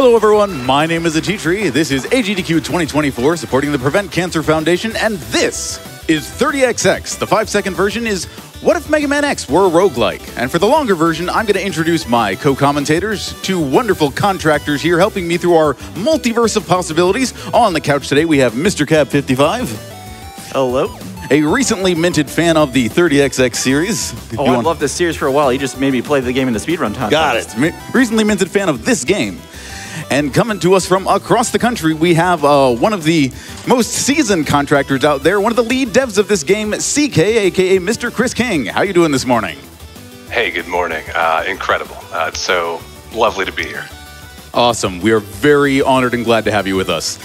Hello everyone, my name is ateatree, this is AGDQ 2024 supporting the Prevent Cancer Foundation, and this is 30XX. The 5-second version is, what if Mega Man X were a roguelike? And for the longer version, I'm going to introduce my co-commentators, two wonderful contractors here helping me through our multiverse of possibilities. On the couch today, we have MrCab55. Hello. A recently minted fan of the 30XX series. Oh, I've loved this series for a while. He just made me play the game in the speedrun time. Got it. Recently minted fan of this game. And coming to us from across the country, we have one of the most seasoned contractors out there, one of the lead devs of this game, CK, aka Mr. Chris King. How you doing this morning? Hey, good morning. Incredible. It's so lovely to be here. Awesome. We are very honored and glad to have you with us.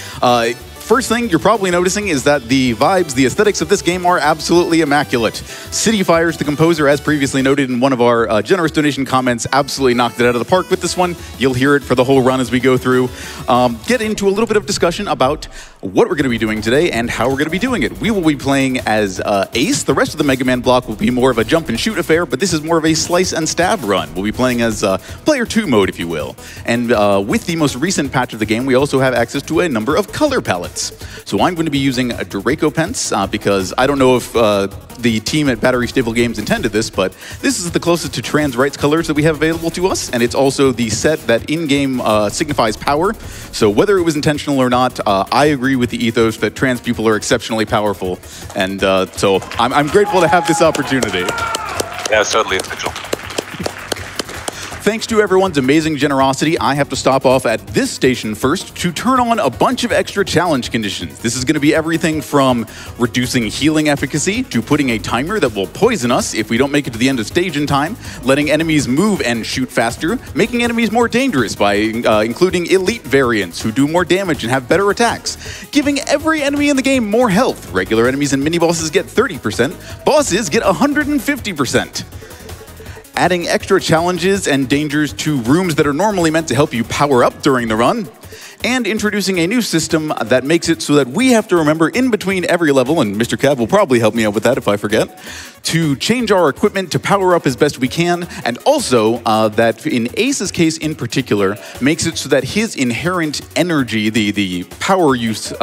First thing you're probably noticing is that the vibes, the aesthetics of this game are absolutely immaculate. City Fires, the composer, as previously noted in one of our generous donation comments, absolutely knocked it out of the park with this one. You'll hear it for the whole run as we go through. Get into a little bit of discussion about what we're going to be doing today and how we're going to be doing it. We will be playing as Ace. The rest of the Mega Man block will be more of a jump and shoot affair, but this is more of a slice and stab run. We'll be playing as player 2 mode, if you will. And with the most recent patch of the game, we also have access to a number of color palettes. So I'm going to be using a Draco Pence because I don't know if the team at Battery Staple Games intended this, but this is the closest to trans rights colors that we have available to us, and it's also the set that in-game signifies power. So whether it was intentional or not, I agree with the ethos that trans people are exceptionally powerful, and so I'm grateful to have this opportunity. Yeah, it's totally intentional. Thanks to everyone's amazing generosity, I have to stop off at this station first to turn on a bunch of extra challenge conditions. This is going to be everything from reducing healing efficacy to putting a timer that will poison us if we don't make it to the end of stage in time, letting enemies move and shoot faster, making enemies more dangerous by including elite variants who do more damage and have better attacks, giving every enemy in the game more health. Regular enemies and mini-bosses get 30%, bosses get 150%. Adding extra challenges and dangers to rooms that are normally meant to help you power up during the run, and introducing a new system that makes it so that we have to remember in between every level, and Mr. Cab will probably help me out with that if I forget, to change our equipment to power up as best we can, and also that in Ace's case in particular, makes it so that his inherent energy, the power use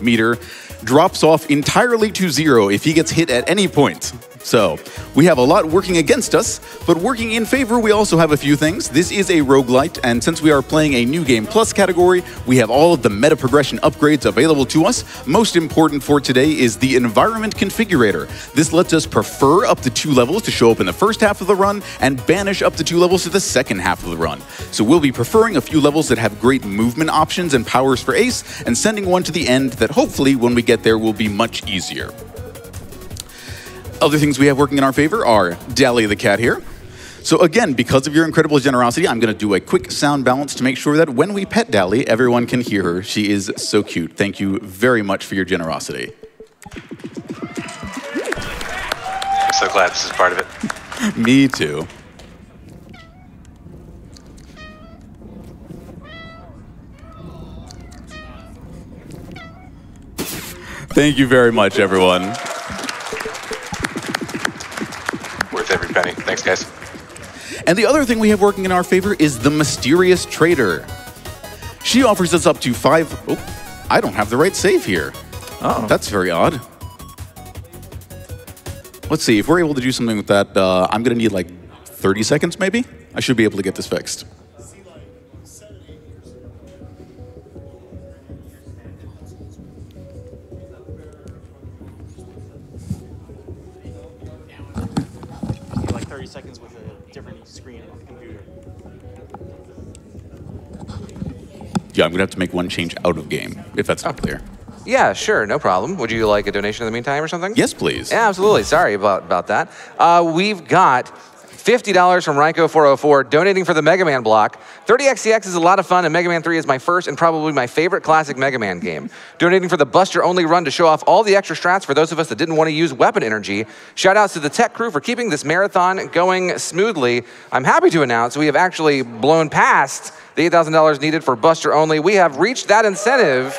meter, drops off entirely to zero if he gets hit at any point. So, we have a lot working against us, but working in favor, we also have a few things. This is a roguelite, and since we are playing a New Game Plus category, we have all of the meta progression upgrades available to us. Most important for today is the Environment Configurator. This lets us prefer up to 2 levels to show up in the first half of the run, and banish up to 2 levels to the second half of the run. So we'll be preferring a few levels that have great movement options and powers for Ace, and sending one to the end that hopefully, when we get there, will be much easier. Other things we have working in our favor are Dally the cat here. So again, because of your incredible generosity, I'm going to do a quick sound balance to make sure that when we pet Dally, everyone can hear her. She is so cute. Thank you very much for your generosity. I'm so glad this is part of it. Me too. Thank you very much, everyone. Every penny. Thanks, guys. And the other thing we have working in our favor is the Mysterious Trader. She offers us up to 5... Oh, I don't have the right save here. Oh. That's very odd. Let's see. If we're able to do something with that, I'm going to need like 30 seconds, maybe? I should be able to get this fixed. Yeah, I'm going to have to make one change out of game, if that's not clear. Yeah, sure, no problem. Would you like a donation in the meantime or something? Yes, please. Yeah, absolutely. Sorry about that. We've got $50 from Ryko404 donating for the Mega Man block. 30XCX is a lot of fun, and Mega Man 3 is my first and probably my favorite classic Mega Man game. Donating for the Buster-only run to show off all the extra strats for those of us that didn't want to use weapon energy. Shout-outs to the tech crew for keeping this marathon going smoothly. I'm happy to announce we have actually blown past the $8,000 needed for Buster only. We have reached that incentive.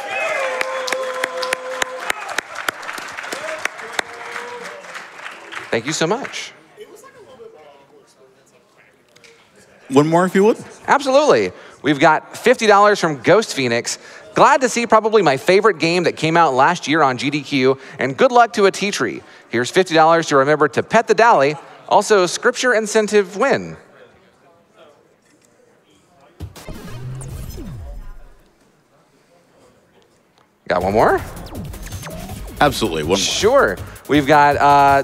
Thank you so much. One more if you would? Absolutely. We've got $50 from Ghost Phoenix. Glad to see probably my favorite game that came out last year on GDQ, and good luck to ateatree. Here's $50 to remember to pet the Dally. Also, Scripture Incentive win. Got one more? Absolutely, one more. Sure. We've got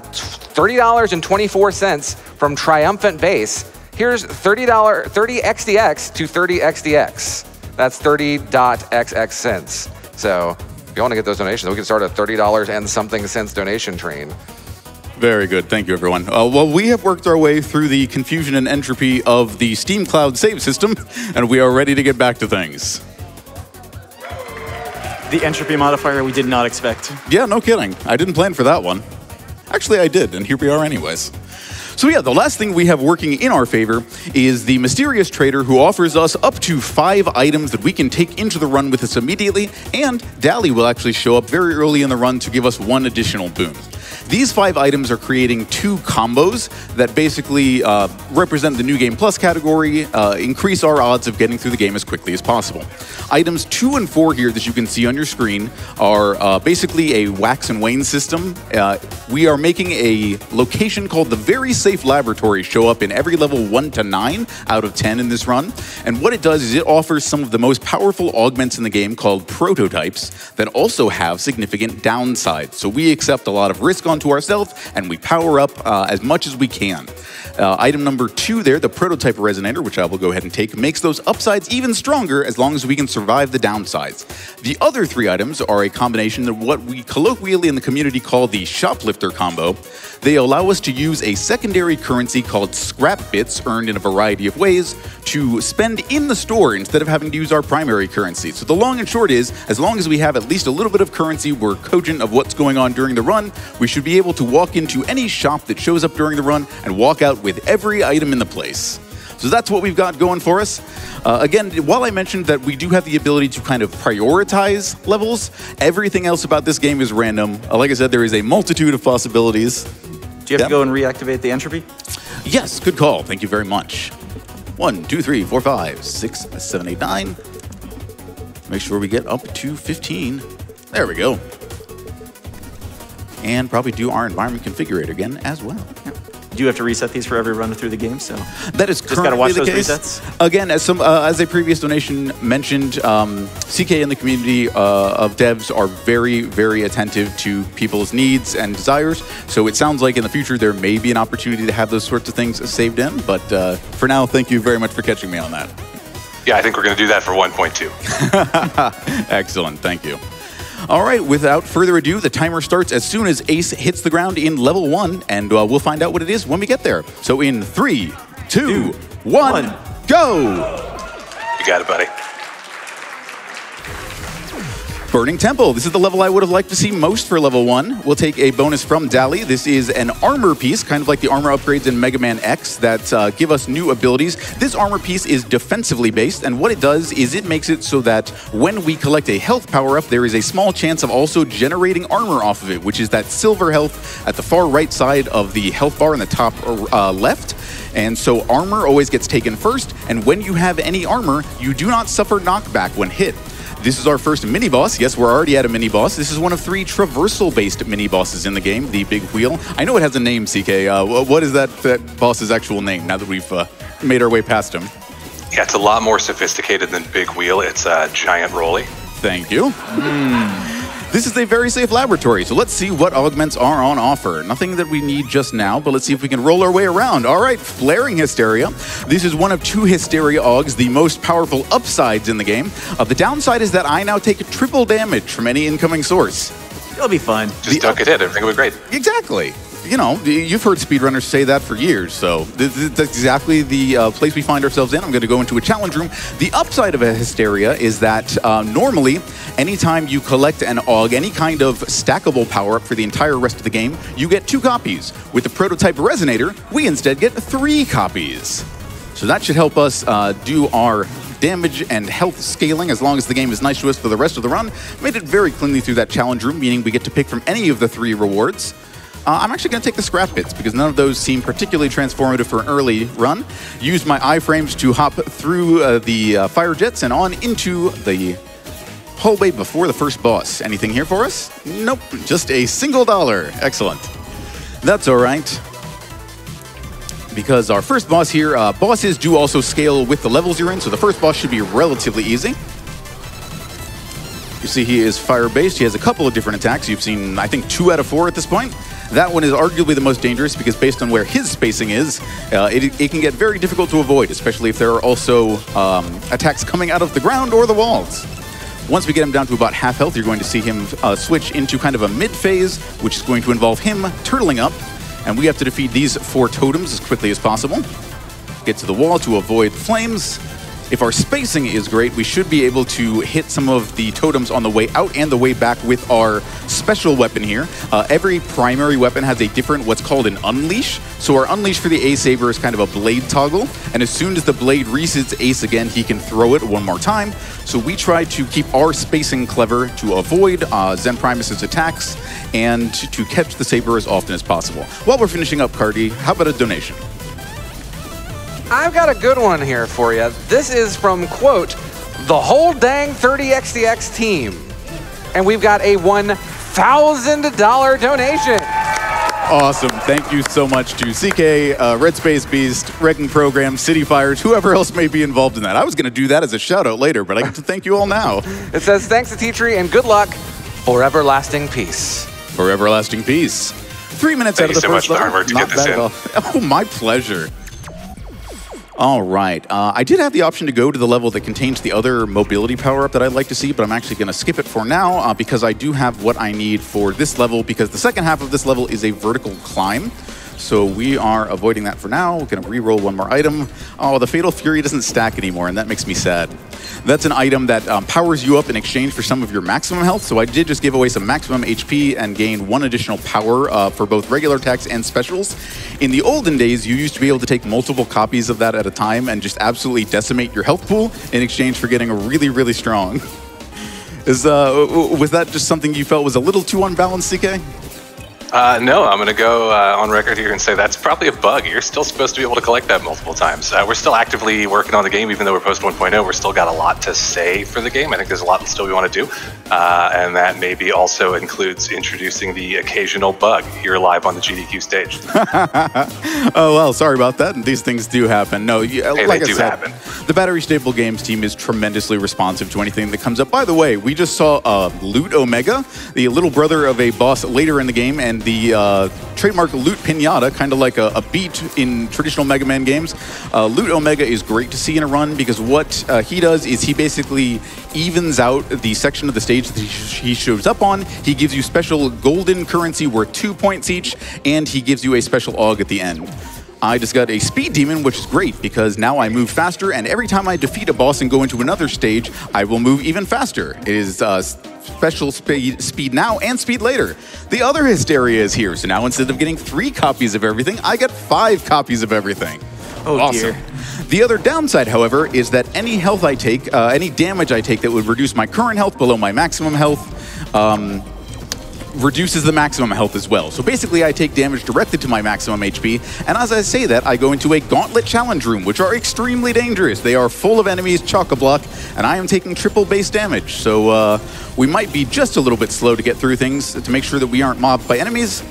$30.24 from Triumphant Base. Here's $30 to 30XDX. That's 30.xx cents. So if you want to get those donations, we can start a $30 and something cents donation train. Very good. Thank you, everyone. Well, we have worked our way through the confusion and entropy of the Steam Cloud save system, and we are ready to get back to things. The entropy modifier we did not expect. Yeah, no kidding. I didn't plan for that one. Actually, I did, and here we are anyways. So yeah, the last thing we have working in our favor is the mysterious trader who offers us up to 5 items that we can take into the run with us immediately, and Dally will actually show up very early in the run to give us 1 additional boon. These 5 items are creating 2 combos that basically represent the New Game Plus category, increase our odds of getting through the game as quickly as possible. Items 2 and 4 here that you can see on your screen are basically a wax and wane system. We are making a location called the Very Safe Laboratory show up in every level 1 to 9 out of 10 in this run. And what it does is it offers some of the most powerful augments in the game called prototypes that also have significant downsides. So we accept a lot of risk on to ourselves, and we power up as much as we can. Item number 2 there, the prototype resonator, which I will go ahead and take, makes those upsides even stronger as long as we can survive the downsides. The other 3 items are a combination of what we colloquially in the community call the shoplifter combo. They allow us to use a secondary currency called scrap bits earned in a variety of ways to spend in the store instead of having to use our primary currency. So the long and short is, as long as we have at least a little bit of currency, we're cogent of what's going on during the run, we should be able to walk into any shop that shows up during the run and walk out with every item in the place. So that's what we've got going for us. Again, while I mentioned that we do have the ability to kind of prioritize levels, everything else about this game is random. Like I said, there is a multitude of possibilities. Do you have to go and reactivate the entropy? Yes, good call. Thank you very much. 1, 2, 3, 4, 5, 6, 7, 8, 9. Make sure we get up to 15. There we go. And probably do our environment configurator again as well. Yeah. Do you have to reset these for every run through the game? So that is just gotta watch those resets. Again, as a previous donation mentioned, CK and the community of devs are very, very attentive to people's needs and desires. So it sounds like in the future there may be an opportunity to have those sorts of things saved in. But for now, thank you very much for catching me on that. Yeah, I think we're going to do that for 1.2. Excellent. Thank you. All right, without further ado, the timer starts as soon as Ace hits the ground in level 1, and we'll find out what it is when we get there. So in 3, 2, 1, go! You got it, buddy. Burning Temple. This is the level I would have liked to see most for level 1. We'll take a bonus from Dally. This is an armor piece, kind of like the armor upgrades in Mega Man X that give us new abilities. This armor piece is defensively based, and what it does is it makes it so that when we collect a health power-up, there is a small chance of also generating armor off of it, which is that silver health at the far right side of the health bar in the top left. And so armor always gets taken first, and when you have any armor, you do not suffer knockback when hit. This is our first mini-boss. Yes, we're already at a mini-boss. This is one of 3 traversal-based mini-bosses in the game, the Big Wheel. I know it has a name, CK. What is that boss's actual name now that we've made our way past him? Yeah, it's a lot more sophisticated than Big Wheel. It's Giant Rolly. Thank you. This is a Very Safe Laboratory, so let's see what augments are on offer. Nothing that we need just now, but let's see if we can roll our way around. All right, Flaring Hysteria. This is one of 2 Hysteria Augs, the most powerful upsides in the game. The downside is that I now take triple damage from any incoming source. It'll be fine. Just don't get hit, everything will be great. Exactly. You know, you've heard speedrunners say that for years, so that's exactly the place we find ourselves in. I'm going to go into a challenge room. The upside of a Hysteria is that normally, anytime you collect an AUG, any kind of stackable power-up for the entire rest of the game, you get 2 copies. With the prototype resonator, we instead get 3 copies. So that should help us do our damage and health scaling as long as the game is nice to us for the rest of the run. Made it very cleanly through that challenge room, meaning we get to pick from any of the 3 rewards. I'm actually going to take the scrap bits because none of those seem particularly transformative for an early run. Use my iframes to hop through the fire jets and on into the hallway before the first boss. Anything here for us? Nope, just a single $1. Excellent. That's all right. Because our first boss here, bosses do also scale with the levels you're in, so the first boss should be relatively easy. You see he is fire-based. He has a couple of different attacks. You've seen, I think, 2 out of 4 at this point. That one is arguably the most dangerous because based on where his spacing is, it can get very difficult to avoid, especially if there are also attacks coming out of the ground or the walls. Once we get him down to about half health, you're going to see him switch into kind of a mid-phase, which is going to involve him turtling up. And we have to defeat these 4 totems as quickly as possible. Get to the wall to avoid flames. If our spacing is great, we should be able to hit some of the totems on the way out and the way back with our special weapon here. Every primary weapon has a different, what's called an unleash. So our unleash for the Ace Saber is kind of a blade toggle. And as soon as the blade reaches Ace again, he can throw it one more time. So we try to keep our spacing clever to avoid Zen Primus's attacks and to catch the Saber as often as possible. While we're finishing up, Cardi, how about a donation? I've got a good one here for you. This is from, quote, the whole dang 30XDX team. And we've got a $1,000 donation. Awesome. Thank you so much to CK, Red Space Beast, Wrecking Program, City Fires, whoever else may be involved in that. I was going to do that as a shout out later, but I get to thank you all now. It says, thanks to Ateatree and good luck for everlasting peace. For everlasting peace. 3 minutes out of the first level. Not bad at all. Oh, my pleasure. All right, I did have the option to go to the level that contains the other mobility power-up that I'd like to see, but I'm actually gonna skip it for now because I do have what I need for this level because the second half of this level is a vertical climb. So we are avoiding that for now. We're gonna reroll one more item. Oh, the Fatal Fury doesn't stack anymore, and that makes me sad. That's an item that powers you up in exchange for some of your maximum health. So I did just give away some maximum HP and gain 1 additional power for both regular attacks and specials. In the olden days, you used to be able to take multiple copies of that at a time and just absolutely decimate your health pool in exchange for getting really, really strong. Was that just something you felt was a little too unbalanced, CK? No, I'm going to go on record here and say that's probably a bug. You're still supposed to be able to collect that multiple times. We're still actively working on the game, even though we're post 1.0. We're still got a lot to say for the game. I think there's a lot still we want to do. And that maybe also includes introducing the occasional bug here live on the GDQ stage. Oh, well, sorry about that. And these things do happen. No, like I said, happen. The Battery Staple Games team is tremendously responsive to anything that comes up. By the way, we just saw Loot Omega, the little brother of a boss later in the game, and the trademark Loot Pinata, kind of like a beat in traditional Mega Man games. Loot Omega is great to see in a run because what he does is he basically evens out the section of the stage that he shows up on. He gives you special golden currency worth 2 points each, and he gives you a special AUG at the end. I just got a speed demon, which is great because now I move faster, and every time I defeat a boss and go into another stage, I will move even faster. It is special speed now and speed later. The other hysteria is here, so now instead of getting 3 copies of everything, I get 5 copies of everything. Oh, awesome. Dear. The other downside, however, is that any health I take, any damage I take that would reduce my current health below my maximum health, reduces the maximum health as well. So basically I take damage directly to my maximum HP, and as I say that, I go into a gauntlet challenge room, which are extremely dangerous. They are full of enemies, chock-a-block, and I am taking triple base damage. So we might be just a little bit slow to get through things to make sure that we aren't mobbed by enemies.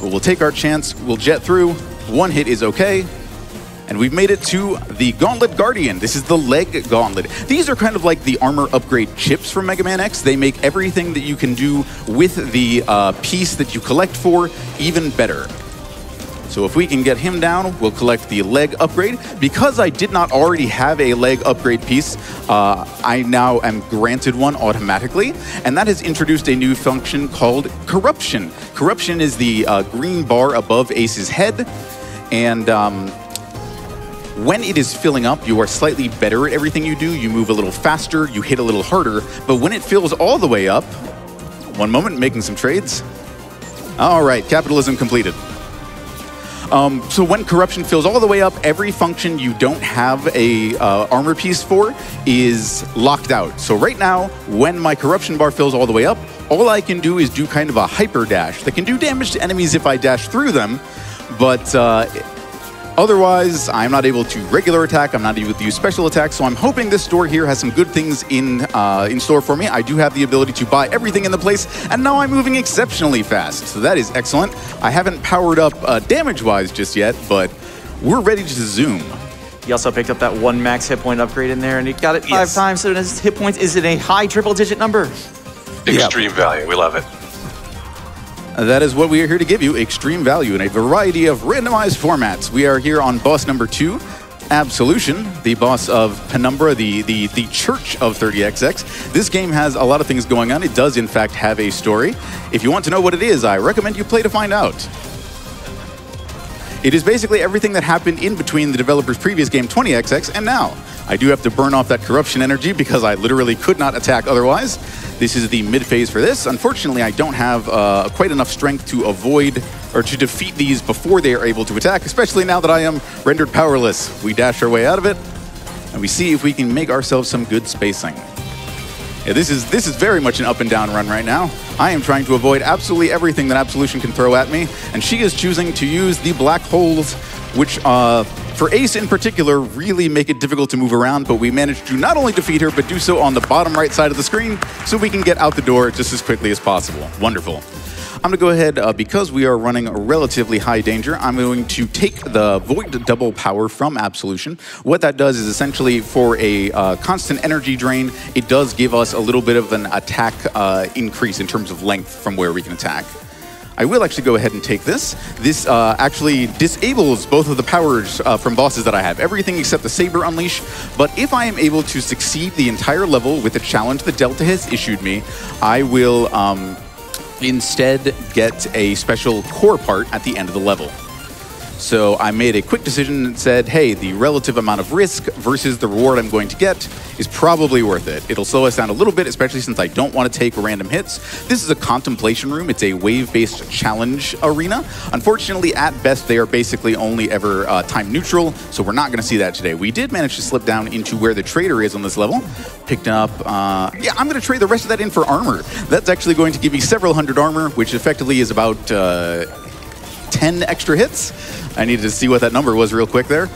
But we'll take our chance, we'll jet through. 1 hit is okay. And we've made it to the Gauntlet Guardian. This is the Leg Gauntlet. These are kind of like the armor upgrade chips from Mega Man X. They make everything that you can do with the piece that you collect for even better. So if we can get him down, we'll collect the leg upgrade. Because I did not already have a leg upgrade piece, I now am granted one automatically. And that has introduced a new function called Corruption. Corruption is the green bar above Ace's head. And when it is filling up, you are slightly better at everything you do. You move a little faster, you hit a little harder, but when it fills all the way up, one moment, making some trades. All right, capitalism completed. So when corruption fills all the way up, every function you don't have a armor piece for is locked out. So right now, when my corruption bar fills all the way up, all I can do is do kind of a hyper dash that can do damage to enemies if I dash through them, but otherwise, I'm not able to regular attack, I'm not able to use special attacks, so I'm hoping this store here has some good things in store for me. I do have the ability to buy everything in the place, and now I'm moving exceptionally fast, so that is excellent. I haven't powered up damage-wise just yet, but we're ready to zoom. He also picked up that one max hit point upgrade in there, and he got it 5 times, so his hit points is in a high triple-digit number. Extreme value, we love it. That is what we are here to give you, extreme value in a variety of randomized formats. We are here on boss number 2, Absolution, the boss of Penumbra, the church of 30XX. This game has a lot of things going on. It does, in fact, have a story. If you want to know what it is, I recommend you play to find out. It is basically everything that happened in between the developer's previous game, 20XX, and now. I do have to burn off that corruption energy because I literally could not attack otherwise. This is the mid-phase for this. Unfortunately, I don't have quite enough strength to avoid or to defeat these before they are able to attack, especially now that I am rendered powerless. We dash our way out of it, and we see if we can make ourselves some good spacing. Yeah, this is very much an up and down run right now. I am trying to avoid absolutely everything that Absolution can throw at me, and she is choosing to use the black holes, which for Ace in particular really make it difficult to move around, but we managed to not only defeat her, but do so on the bottom right side of the screen so we can get out the door just as quickly as possible. Wonderful. I'm going to go ahead, because we are running a relatively high danger, I'm going to take the Void Double Power from Absolution. What that does is essentially for a constant energy drain, it does give us a little bit of an attack increase in terms of length from where we can attack. I will actually go ahead and take this. This actually disables both of the powers from bosses that I have, everything except the Saber Unleash, but if I am able to succeed the entire level with the challenge that Delta has issued me, I will instead get a special core part at the end of the level. So I made a quick decision and said, hey, the relative amount of risk versus the reward I'm going to get is probably worth it. It'll slow us down a little bit, especially since I don't want to take random hits. This is a contemplation room. It's a wave-based challenge arena. Unfortunately, at best, they are basically only ever time neutral, so we're not going to see that today. We did manage to slip down into where the trader is on this level. Picked up, yeah, I'm going to trade the rest of that in for armor. That's actually going to give me several hundred armor, which effectively is about 10 extra hits. I needed to see what that number was real quick there.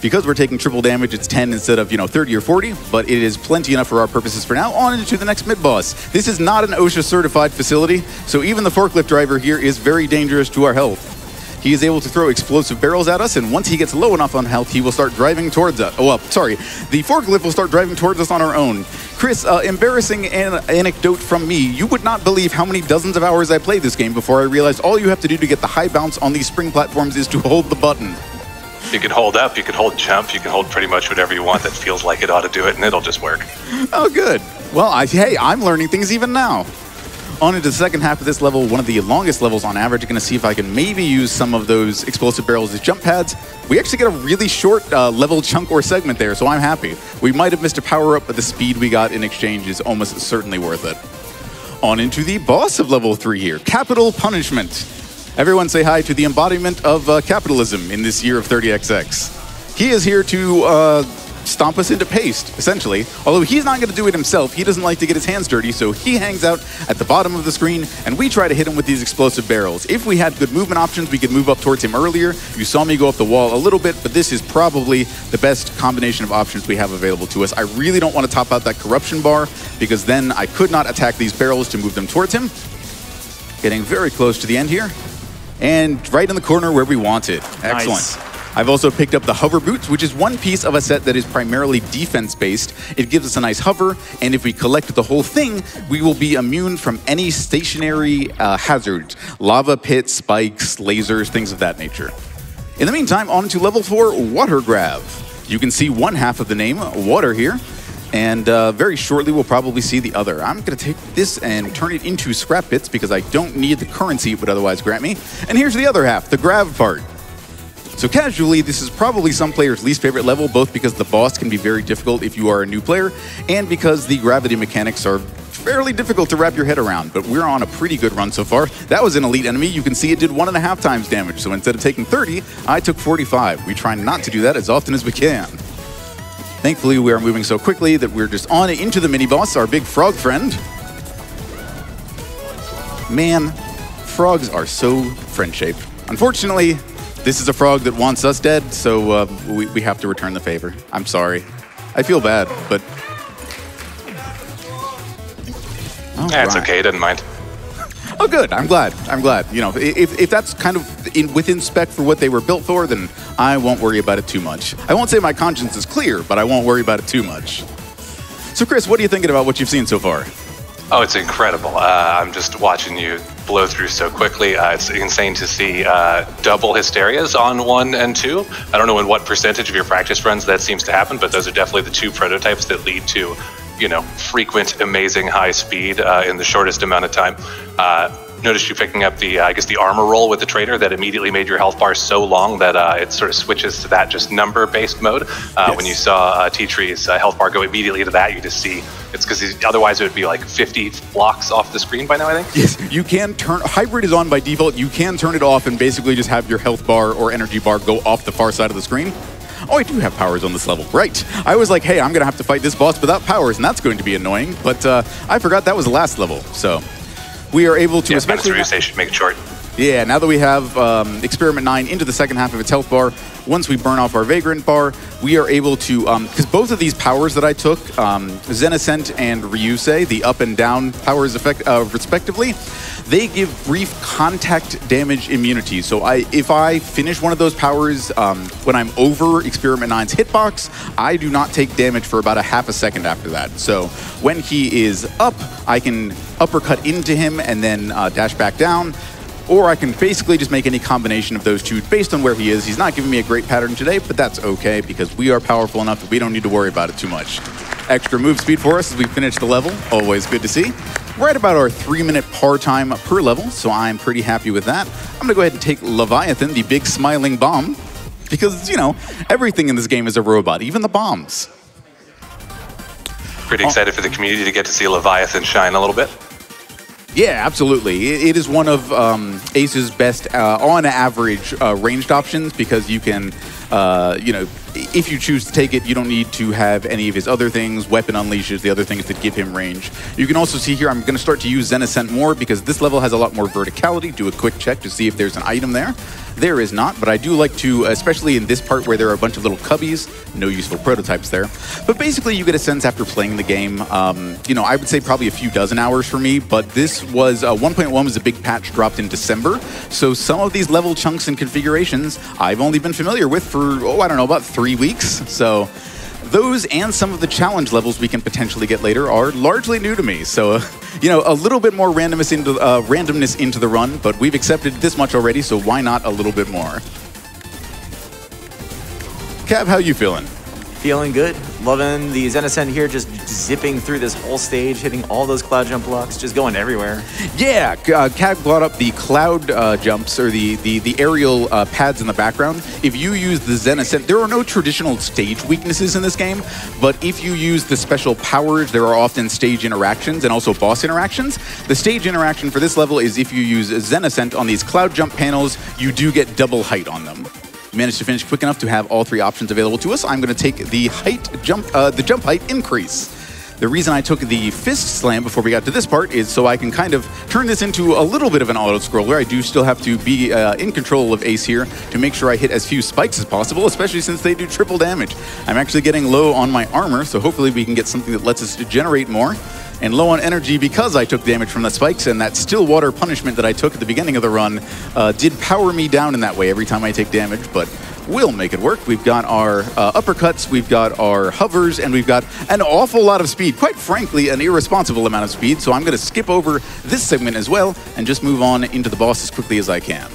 Because we're taking triple damage, it's 10 instead of, 30 or 40, but it is plenty enough for our purposes for now. On into the next mid-boss. This is not an OSHA-certified facility, so even the forklift driver here is very dangerous to our health. He is able to throw explosive barrels at us, and once he gets low enough on health, he will start driving towards us. Oh, well, sorry. The forklift will start driving towards us on our own. Chris, embarrassing anecdote from me. You would not believe how many dozens of hours I played this game before I realized all you have to do to get the high bounce on these spring platforms is to hold the button. You can hold up, you can hold jump, you can hold pretty much whatever you want that feels like it ought to do it, and it'll just work. Oh, good. Well, hey, I'm learning things even now. On into the second half of this level, one of the longest levels on average. I'm going to see if I can maybe use some of those explosive barrels as jump pads. We actually get a really short level chunk or segment there, so I'm happy. We might have missed a power-up, but the speed we got in exchange is almost certainly worth it. On into the boss of level 3 here, Capital Punishment. Everyone say hi to the embodiment of capitalism in this year of 30XX. He is here to stomp us into paste, essentially. Although he's not going to do it himself, he doesn't like to get his hands dirty, so he hangs out at the bottom of the screen, and we try to hit him with these explosive barrels. If we had good movement options, we could move up towards him earlier. You saw me go up the wall a little bit, but this is probably the best combination of options we have available to us. I really don't want to top out that corruption bar, because then I could not attack these barrels to move them towards him. Getting very close to the end here, and right in the corner where we want it. Excellent. Nice. I've also picked up the hover boots, which is one piece of a set that is primarily defense-based. It gives us a nice hover, and if we collect the whole thing, we will be immune from any stationary hazards. Lava pits, spikes, lasers, things of that nature. In the meantime, on to level 4, Water Grab. You can see one half of the name, Water, here. And very shortly, we'll probably see the other. I'm going to take this and turn it into scrap bits because I don't need the currency it would otherwise grant me. And here's the other half, the grab part. So casually, this is probably some players' least favorite level, both because the boss can be very difficult if you are a new player, and because the gravity mechanics are fairly difficult to wrap your head around, but we're on a pretty good run so far. That was an elite enemy. You can see it did 1.5 times damage, so instead of taking 30, I took 45. We try not to do that as often as we can. Thankfully, we are moving so quickly that we're just on into the mini-boss, our big frog friend. Man, frogs are so friend-shaped. Unfortunately, this is a frog that wants us dead, so we have to return the favor. I'm sorry. I feel bad, but... That's okay, he doesn't mind. Oh, good. I'm glad. I'm glad. You know, if that's kind of within spec for what they were built for, then I won't worry about it too much. I won't say my conscience is clear, but I won't worry about it too much. So, Chris, what are you thinking about what you've seen so far? Oh, it's incredible. I'm just watching you blow through so quickly. It's insane to see double hysterias on 1 and 2. I don't know in what percentage of your practice runs that seems to happen, but those are definitely the two prototypes that lead to, you know, frequent, amazing high speed in the shortest amount of time. Noticed you picking up the, I guess, the armor roll with the trader that immediately made your health bar so long that it sort of switches to that just number-based mode. Yes. When you saw Ateatree's health bar go immediately to that, you just see it's because otherwise it would be like 50 blocks off the screen by now, I think. Yes, you can turn, hybrid is on by default, you can turn it off and basically just have your health bar or energy bar go off the far side of the screen. Oh, I do have powers on this level, right. I was like, hey, I'm gonna have to fight this boss without powers, and that's going to be annoying, but I forgot that was the last level, so. We are able to, yeah, especially... They should make it short. Yeah, now that we have Experiment 9 into the second half of its health bar, once we burn off our Vagrant bar, we are able to... Because both of these powers that I took, Zen Ascent and Ryusei, the up and down powers respectively, they give brief contact damage immunity. So if I finish one of those powers when I'm over Experiment 9's hitbox, I do not take damage for about a half a second after that. So when he is up, I can uppercut into him and then dash back down. Or I can basically just make any combination of those two based on where he is. He's not giving me a great pattern today, but that's okay because we are powerful enough that we don't need to worry about it too much. Extra move speed for us as we finish the level. Always good to see. We're at about our 3-minute par time per level, so I'm pretty happy with that. I'm going to go ahead and take Leviathan, the big smiling bomb, because, you know, everything in this game is a robot, even the bombs. Pretty excited for the community to get to see Leviathan shine a little bit. Yeah, absolutely. It is one of Ace's best, on average, ranged options because you can, you know, if you choose to take it, you don't need to have any of his other things. Weapon unleashes the other things that give him range. You can also see here, I'm going to start to use Zen Ascent more because this level has a lot more verticality. Do a quick check to see if there's an item there. There is not, but I do like to, especially in this part where there are a bunch of little cubbies, no useful prototypes there. But basically, you get a sense after playing the game, you know, I would say probably a few dozen hours for me, but this was, 1.1 was a big patch dropped in December, so some of these level chunks and configurations I've only been familiar with for, oh, I don't know, about 3 weeks, so... Those and some of the challenge levels we can potentially get later are largely new to me. So, you know, a little bit more randomness into the run, but we've accepted this much already, so why not a little bit more? Cab, how you feeling? Feeling good. Loving the Zen Ascent here, just zipping through this whole stage, hitting all those cloud jump blocks, just going everywhere. Yeah, Cab brought up the cloud jumps, or the aerial pads in the background. If you use the Zen Ascent, there are no traditional stage weaknesses in this game, but if you use the special powers, there are often stage interactions and also boss interactions. The stage interaction for this level is if you use Zen Ascent on these cloud jump panels, you do get double height on them. Managed to finish quick enough to have all three options available to us. I'm going to take the height jump, the jump height increase. The reason I took the fist slam before we got to this part is so I can kind of turn this into a little bit of an auto-scroller. I do still have to be in control of Ace here to make sure I hit as few spikes as possible, especially since they do triple damage. I'm actually getting low on my armor, so hopefully we can get something that lets us generate more. And low on energy because I took damage from the spikes, and that still water punishment that I took at the beginning of the run did power me down in that way every time I take damage, but we'll make it work. We've got our uppercuts, we've got our hovers, and we've got an awful lot of speed, quite frankly, an irresponsible amount of speed, so I'm gonna skip over this segment as well and just move on into the boss as quickly as I can.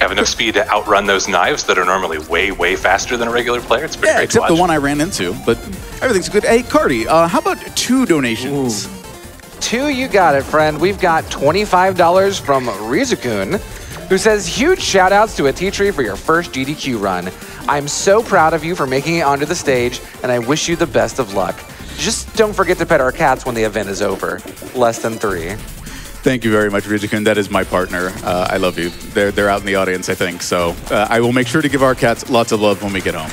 Have enough speed to outrun those knives that are normally way, way faster than a regular player. It's pretty great to watch. Except the one I ran into, but everything's good. Hey, Cardi, how about 2 donations? Ooh. 2, you got it, friend. We've got $25 from Rizukun, who says, huge shout-outs to Ateatree for your first GDQ run. I'm so proud of you for making it onto the stage, and I wish you the best of luck. Just don't forget to pet our cats when the event is over. Less than 3. Thank you very much, Rizukun. That is my partner. I love you. They're out in the audience, I think. So I will make sure to give our cats lots of love when we get home.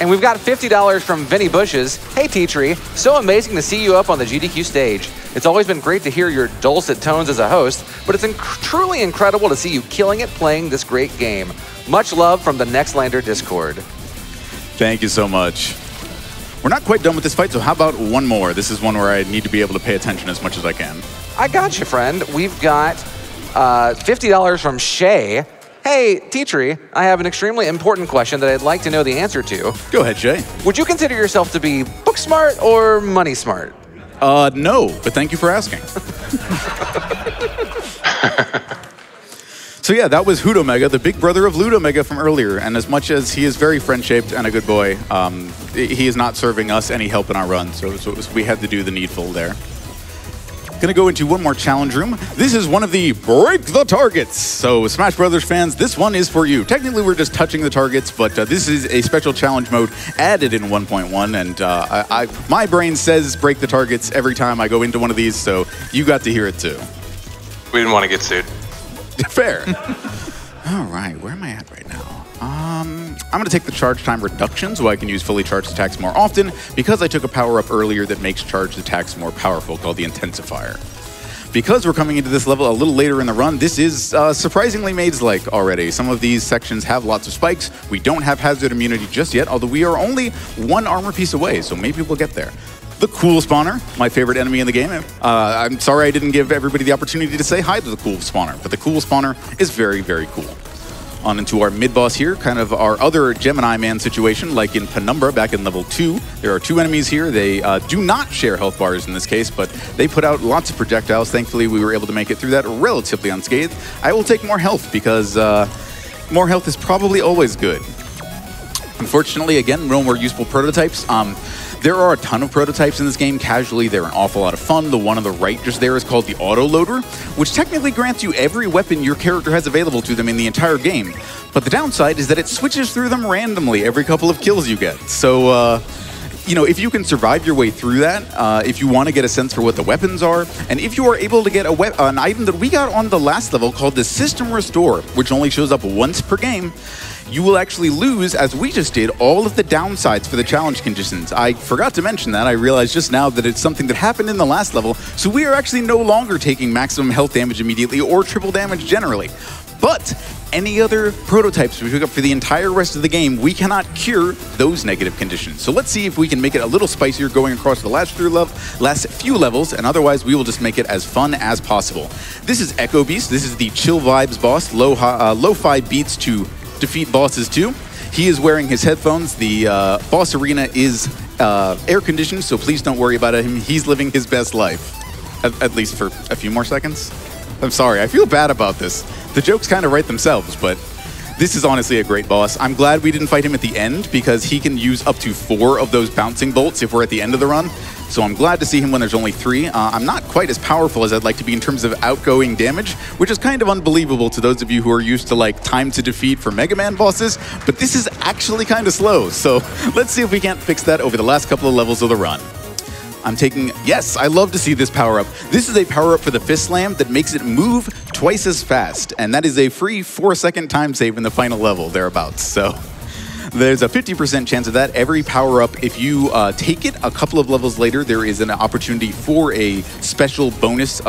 And we've got $50 from Vinny Bushes. Hey, Ateatree. So amazing to see you up on the GDQ stage. It's always been great to hear your dulcet tones as a host, but it's truly incredible to see you killing it playing this great game. Much love from the Nextlander Discord. Thank you so much. We're not quite done with this fight, so how about one more? This is one where I need to be able to pay attention as much as I can. I got you, friend. We've got $50 from Shay. Hey, Teachery, I have an extremely important question that I'd like to know the answer to. Go ahead, Shay. Would you consider yourself to be book smart or money smart? No, but thank you for asking. So yeah, that was Hoot Omega, the big brother of Loot Omega from earlier. And as much as he is very friend-shaped and a good boy, he is not serving us any help in our run. So we had to do the needful there. Gonna go into one more challenge room. This is one of the break the targets. So Smash Brothers fans, this one is for you. Technically, we're just touching the targets, but this is a special challenge mode added in 1.1. And my brain says break the targets every time I go into one of these. So you got to hear it too. We didn't want to get sued. Fair. All right, where am I at right now? I'm gonna take the charge time reduction so I can use fully charged attacks more often because I took a power up earlier that makes charged attacks more powerful, called the Intensifier. Because we're coming into this level a little later in the run, this is surprisingly Maids-like already. Some of these sections have lots of spikes. We don't have hazard immunity just yet, although we are only one armor piece away, so maybe we'll get there. The Cool Spawner, my favorite enemy in the game. I'm sorry I didn't give everybody the opportunity to say hi to the Cool Spawner, but the Cool Spawner is very, very cool. On into our mid-boss here, kind of our other Gemini Man situation, like in Penumbra back in level 2. There are two enemies here. They do not share health bars in this case, but they put out lots of projectiles. Thankfully, we were able to make it through that relatively unscathed. I will take more health because more health is probably always good. Unfortunately, again, no more useful prototypes. There are a ton of prototypes in this game. Casually, they're an awful lot of fun. The one on the right just there is called the Autoloader, which technically grants you every weapon your character has available to them in the entire game. But the downside is that it switches through them randomly every couple of kills you get. So, you know, if you can survive your way through that, if you want to get a sense for what the weapons are, and if you are able to get an item that we got on the last level called the System Restore, which only shows up once per game, you will actually lose, as we just did, all of the downsides for the challenge conditions. I forgot to mention that. I realized just now that it's something that happened in the last level, so we are actually no longer taking maximum health damage immediately or triple damage generally. But any other prototypes we took up for the entire rest of the game, we cannot cure those negative conditions. So let's see if we can make it a little spicier going across the last few levels, and otherwise we will just make it as fun as possible. This is Echo Beast. This is the chill vibes boss, lo-fi beats to defeat bosses too. He is wearing his headphones. The boss arena is air-conditioned, so please don't worry about him. He's living his best life, at least for a few more seconds. I'm sorry, I feel bad about this. The jokes kind of write themselves, but this is honestly a great boss. I'm glad we didn't fight him at the end because he can use up to 4 of those bouncing bolts if we're at the end of the run. So I'm glad to see him when there's only 3. I'm not quite as powerful as I'd like to be in terms of outgoing damage, which is kind of unbelievable to those of you who are used to like time to defeat for Mega Man bosses, but this is actually kind of slow. So let's see if we can't fix that over the last couple of levels of the run. Yes, I love to see this power-up. This is a power-up for the Fist Slam that makes it move twice as fast, and that is a free 4-second time save in the final level, thereabouts, so there's a 50% chance of that. Every power-up, if you take it a couple of levels later, there is an opportunity for a special bonus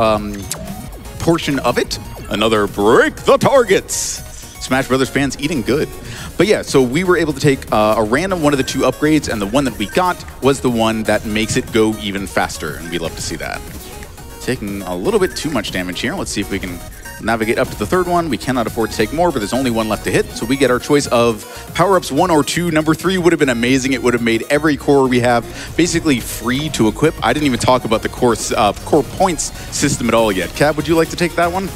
portion of it. Another break the targets! Smash Brothers fans eating good. But yeah, so we were able to take a random one of the 2 upgrades, and the one that we got was the one that makes it go even faster, and we love to see that. Taking a little bit too much damage here. Let's see if we can navigate up to the 3rd one. We cannot afford to take more, but there's only 1 left to hit, so we get our choice of power-ups 1 or 2. Number 3 would have been amazing. It would have made every core we have basically free to equip. I didn't even talk about the core points system at all yet. Cab, would you like to take that one?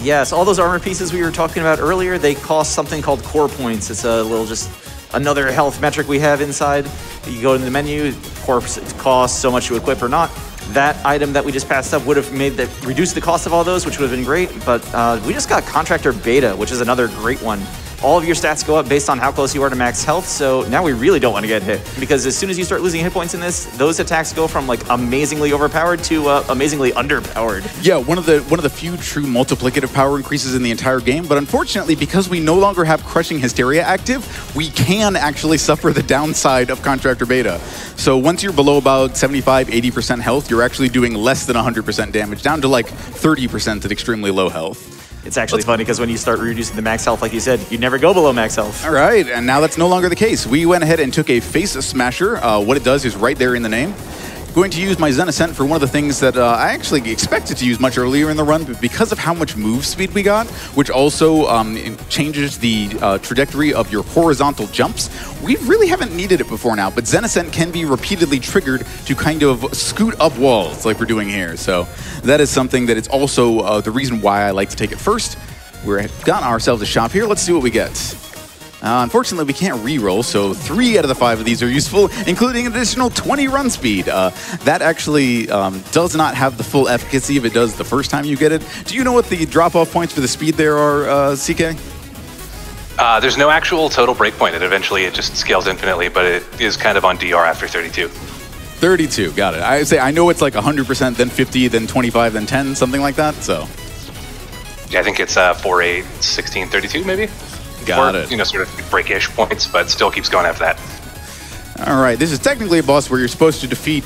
Yes, all those armor pieces we were talking about earlier, they cost something called core points. It's a little, just another health metric we have inside. You go into the menu, core costs so much you equip or not. That item that we just passed up would have reduced the cost of all those, which would have been great, but we just got Contractor Beta, which is another great one. All of your stats go up based on how close you are to max health, so now we really don't want to get hit. Because as soon as you start losing hit points in this, those attacks go from like amazingly overpowered to amazingly underpowered. Yeah, one of the few true multiplicative power increases in the entire game, but unfortunately, because we no longer have Crushing Hysteria active, we can actually suffer the downside of Contractor Beta. So once you're below about 75, 80% health, you're actually doing less than 100% damage, down to like 30% at extremely low health. It's actually funny because when you start reducing the max health, like you said, you never go below max health. All right, and now that's no longer the case. We went ahead and took a Face Smasher. What it does is right there in the name. Going to use my Zen Ascent for one of the things that I actually expected to use much earlier in the run, but because of how much move speed we got, which also changes the trajectory of your horizontal jumps, we really haven't needed it before now, but Zen Ascent can be repeatedly triggered to kind of scoot up walls like we're doing here. So that is something that it's also the reason why I like to take it first. We've got ourselves a shop here. Let's see what we get. Unfortunately, we can't re-roll, so 3 out of the 5 of these are useful, including an additional 20 run speed. That actually does not have the full efficacy if it does the first time you get it. Do you know what the drop-off points for the speed there are, CK? There's no actual total breakpoint. Eventually it just scales infinitely, but it is kind of on DR after 32. 32, got it. I say I know it's like 100%, then 50, then 25, then 10, something like that. So yeah, I think it's 4, 8, 16, 32 maybe. Got it. You know, sort of break-ish points, but still keeps going after that. All right, this is technically a boss where you're supposed to defeat...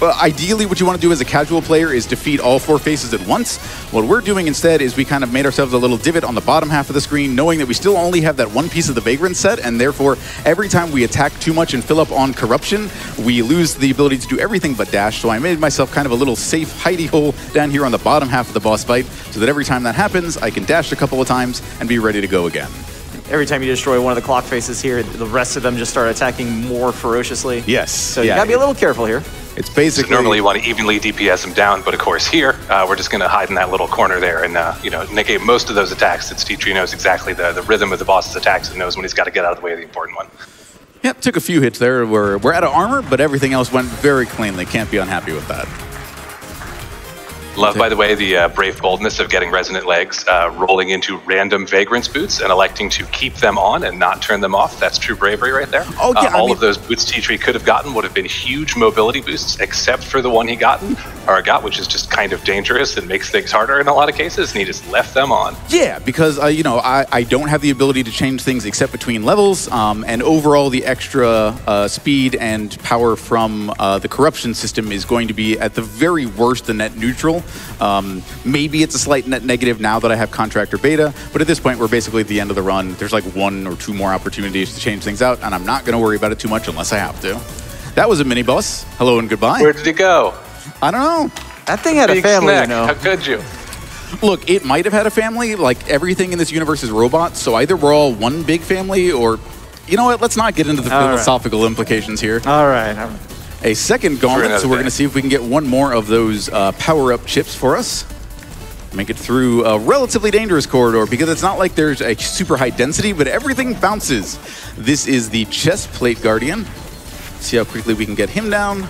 But ideally, what you want to do as a casual player is defeat all 4 faces at once. What we're doing instead is we kind of made ourselves a little divot on the bottom half of the screen, knowing that we still only have that one piece of the Vagrant set, and therefore, every time we attack too much and fill up on corruption, we lose the ability to do everything but dash. So I made myself kind of a little safe hidey hole down here on the bottom half of the boss fight, so that every time that happens, I can dash a couple of times and be ready to go again. Every time you destroy one of the clock faces here, the rest of them just start attacking more ferociously. Yes. So yeah, you gotta be a little careful here. It's basically... So normally you want to evenly DPS them down, but of course here, we're just going to hide in that little corner there and you know, negate most of those attacks. Since Ateatree knows exactly the rhythm of the boss's attacks and knows when he's got to get out of the way of the important one. Yep, took a few hits there. We're out of armor, but everything else went very cleanly. Can't be unhappy with that. Love, by the way, the brave boldness of getting Resonant Legs, rolling into random Vagrant's boots and electing to keep them on and not turn them off. That's true bravery right there. Oh, yeah, all of those boots Ateatree could have gotten would have been huge mobility boosts, except for the one he got, which is just kind of dangerous and makes things harder in a lot of cases, and he just left them on. Yeah, because, you know, I don't have the ability to change things except between levels, and overall the extra speed and power from the corruption system is going to be, at the very worst, the net neutral. Maybe it's a slight net negative now that I have Contractor Beta, but at this point we're basically at the end of the run. There's like 1 or 2 more opportunities to change things out, and I'm not going to worry about it too much unless I have to. That was a mini-boss. Hello and goodbye. Where did it go? I don't know. That thing had a family, you know. How could you? Look, it might have had a family. Like, everything in this universe is robots, so either we're all one big family or... You know what? Let's not get into the philosophical implications here. All right. A second gauntlet, so we're going to see if we can get one more of those power-up chips for us. Make it through a relatively dangerous corridor, because it's not like there's a super high density, but everything bounces. This is the Chest Plate Guardian. See how quickly we can get him down.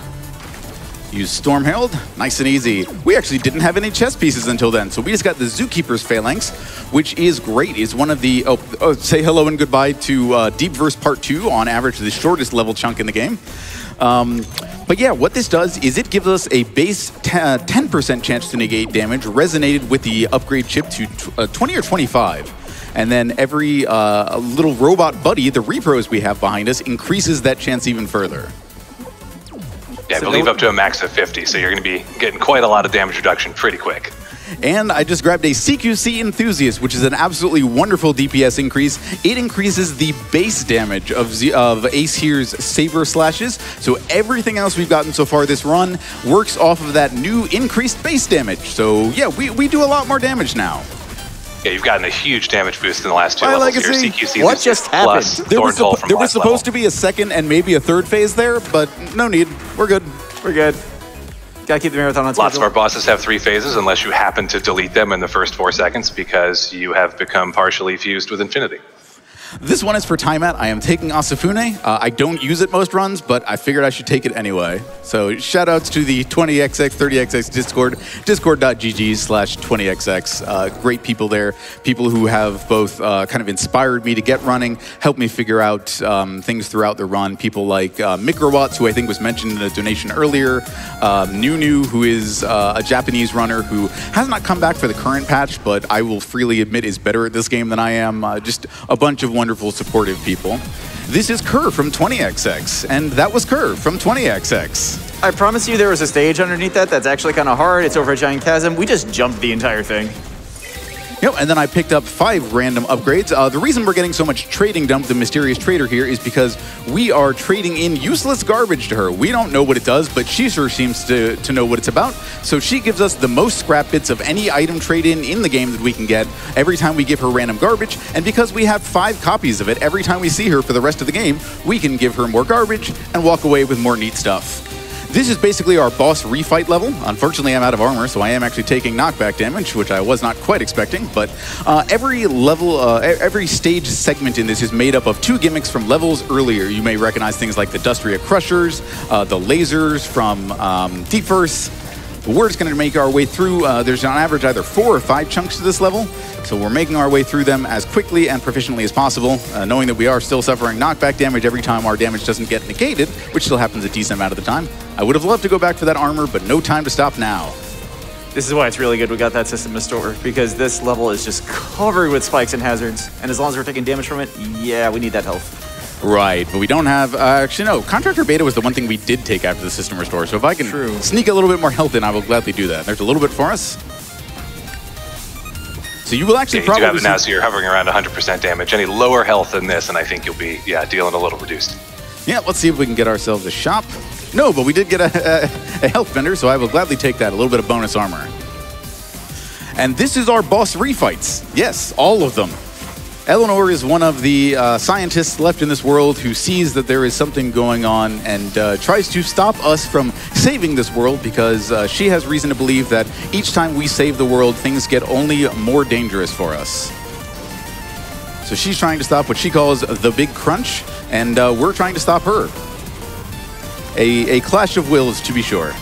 Use Storm Herald, nice and easy. We actually didn't have any chess pieces until then, so we just got the Zookeeper's Phalanx, which is great. It's one of the, say hello and goodbye to Deepverse Part 2, on average the shortest level chunk in the game. But yeah, what this does is it gives us a base 10% chance to negate damage, resonated with the upgrade chip to 20 or 25. And then every little robot buddy, the repros we have behind us, increases that chance even further. Yeah, I believe up to a max of 50, so you're going to be getting quite a lot of damage reduction pretty quick. And I just grabbed a CQC Enthusiast, which is an absolutely wonderful DPS increase. It increases the base damage of Ace here's Saber Slashes, so everything else we've gotten so far this run works off of that new increased base damage. So yeah, we do a lot more damage now. Yeah, you've gotten a huge damage boost in the last 2 levels. Legacy. CQC what just happened? There was supposed to be a second and maybe a third phase there, but no need. We're good. We're good. Gotta keep the marathon on schedule. Lots of our bosses have 3 phases unless you happen to delete them in the first 4 seconds because you have become partially fused with infinity. This one is for timeout. I am taking Asafune. I don't use it most runs, but I figured I should take it anyway. So shout outs to the 20XX, 30XX Discord, discord.gg/20XX. Great people there, people who have both kind of inspired me to get running, helped me figure out things throughout the run. People like Microwatts, who I think was mentioned in a donation earlier, Nunu, who is a Japanese runner who has not come back for the current patch, but I will freely admit is better at this game than I am. Just a bunch of wonderful, supportive people. This is Kerr from 20XX, and that was Kerr from 20XX. I promise you there was a stage underneath that that's actually kind of hard. It's over a giant chasm. We just jumped the entire thing. Yep, and then I picked up 5 random upgrades. The reason we're getting so much trading done with the mysterious trader here is because we are trading in useless garbage to her. We don't know what it does, but she sure seems to know what it's about. So she gives us the most scrap bits of any item trade-in in the game that we can get every time we give her random garbage. And because we have 5 copies of it, every time we see her for the rest of the game, we can give her more garbage and walk away with more neat stuff. This is basically our boss refight level. Unfortunately, I'm out of armor, so I am actually taking knockback damage, which I was not quite expecting, but every level, every stage segment in this is made up of 2 gimmicks from levels earlier. You may recognize things like the Dustria Crushers, the lasers from Deepverse. We're just going to make our way through. There's on average either 4 or 5 chunks to this level, so we're making our way through them as quickly and proficiently as possible, knowing that we are still suffering knockback damage every time our damage doesn't get negated, which still happens a decent amount of the time. I would have loved to go back for that armor, but no time to stop now. This is why it's really good we got that System Restore, because this level is just covered with spikes and hazards, and as long as we're taking damage from it, yeah, we need that health. Right, but we don't have... actually, no. Contractor Beta was the one thing we did take after the System Restore, so if I can sneak a little bit more health in, I will gladly do that. There's a little bit for us. So you will actually probably... You do have it now, so you're hovering around 100% damage. Any lower health than this, and I think you'll be, yeah, dealing a little reduced. Yeah, let's see if we can get ourselves a shop. No, but we did get a health vendor, so I will gladly take that. A little bit of bonus armor. And this is our boss refights. Yes, all of them. Eleanor is one of the scientists left in this world who sees that there is something going on and tries to stop us from saving this world because she has reason to believe that each time we save the world, things get only more dangerous for us. So she's trying to stop what she calls the Big Crunch, and we're trying to stop her. A clash of wills, to be sure.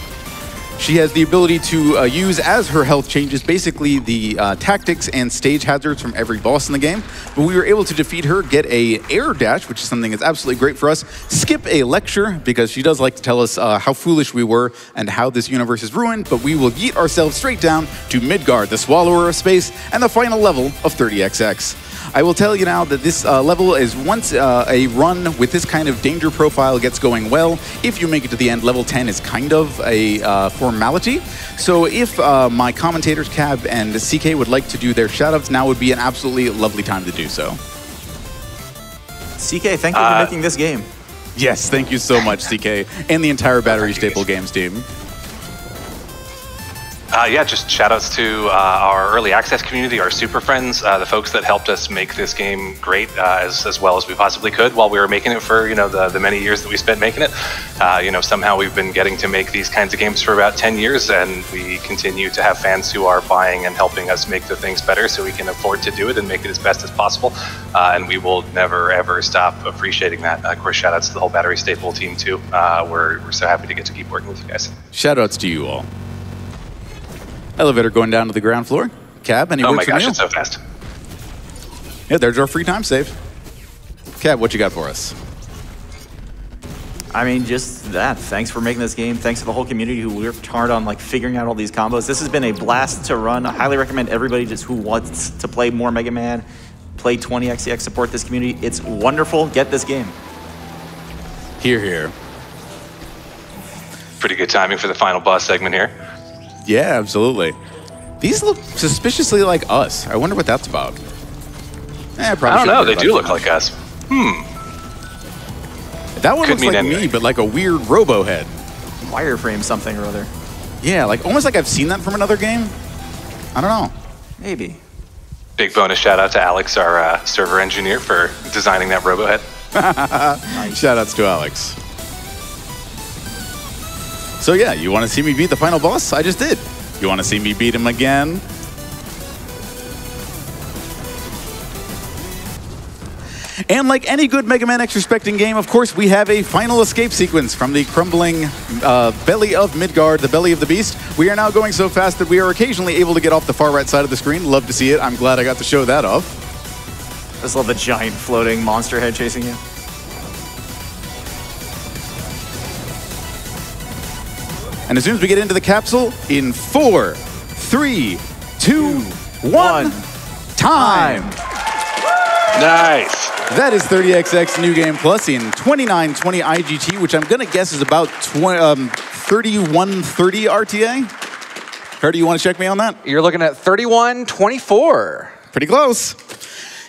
She has the ability to use, as her health changes, basically the tactics and stage hazards from every boss in the game. But we were able to defeat her, get an air dash, which is something that's absolutely great for us, skip a lecture, because she does like to tell us how foolish we were and how this universe is ruined, but we will yeet ourselves straight down to Midgard, the Swallower of Space, and the final level of 30XX. I will tell you now that this level is, once a run with this kind of danger profile gets going well, if you make it to the end, level 10 is kind of a formality. So if my commentators, Cab and CK, would like to do their shoutouts, now would be an absolutely lovely time to do so. CK, thank you for making this game. Yes, thank you so much, CK, and the entire Battery Staple Games team. Yeah, just shout-outs to our early access community, our super friends, the folks that helped us make this game great as well as we possibly could while we were making it for, you know, the many years that we spent making it. You know, somehow we've been getting to make these kinds of games for about 10 years, and we continue to have fans who are buying and helping us make the things better so we can afford to do it and make it as best as possible. And we will never, ever stop appreciating that. Of course, shout-outs to the whole Battery Staple team, too. We're so happy to get to keep working with you guys. Shout-outs to you all. Elevator going down to the ground floor. Cab, any words for Neil? Oh my gosh, it's so fast. Yeah, there's our free time save. Cab, what you got for us? I mean, just that. Thanks for making this game. Thanks to the whole community who worked hard on like figuring out all these combos. This has been a blast to run. I highly recommend everybody just who wants to play more Mega Man, play 20XX, support this community. It's wonderful. Get this game. Hear, hear. Pretty good timing for the final boss segment here. Yeah, absolutely. These look suspiciously like us. I wonder what that's about. Eh, probably I don't know. They do look like us. That one looks like me, but like a weird robo head. Wireframe something or other. Yeah, like almost like I've seen that from another game. I don't know. Maybe. Big bonus shout out to Alex, our server engineer, for designing that robo head. Nice. Shout outs to Alex. So yeah, you want to see me beat the final boss? I just did. You want to see me beat him again? And like any good Mega Man X respecting game, of course, we have a final escape sequence from the crumbling belly of Midgard, the belly of the beast. We are now going so fast that we are occasionally able to get off the far right side of the screen. Love to see it. I'm glad I got to show that off. I just love the giant floating monster head chasing you. And as soon as we get into the capsule, in 4, 3, 2, 1, time! Nice. That is 30XX New Game Plus in 2920 IGT, which I'm going to guess is about 3130 RTA. Kerr, do you want to check me on that? You're looking at 3124. Pretty close.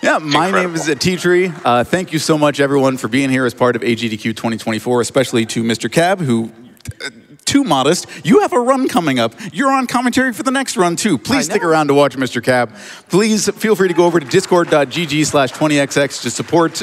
Yeah, my name is ateatree. Thank you so much, everyone, for being here as part of AGDQ 2024, especially to Mr. Cab, who, too modest, you have a run coming up. You're on commentary for the next run, too. Please stick around to watch Mr. Cab. Please feel free to go over to discord.gg/20xx to support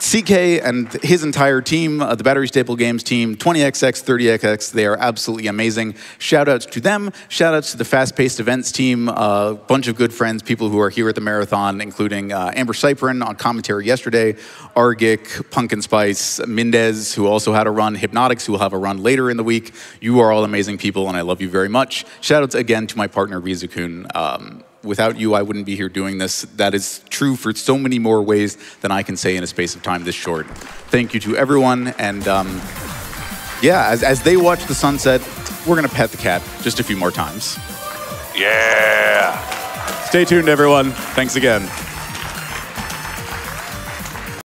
CK and his entire team, the Battery Staple Games team, 20XX, 30XX, they are absolutely amazing. Shout-outs to them, shout-outs to the Fast-Paced Events team, a bunch of good friends, people who are here at the marathon, including Amber Cyprin on commentary yesterday, Argic, Pumpkin Spice, Mendez, who also had a run, Hypnotics, who will have a run later in the week. You are all amazing people, and I love you very much. Shout-outs again to my partner, Rizukun. Without you, I wouldn't be here doing this. That is true for so many more ways than I can say in a space of time this short. Thank you to everyone. And yeah, as they watch the sunset, we're going to pet the cat just a few more times. Yeah. Stay tuned, everyone. Thanks again.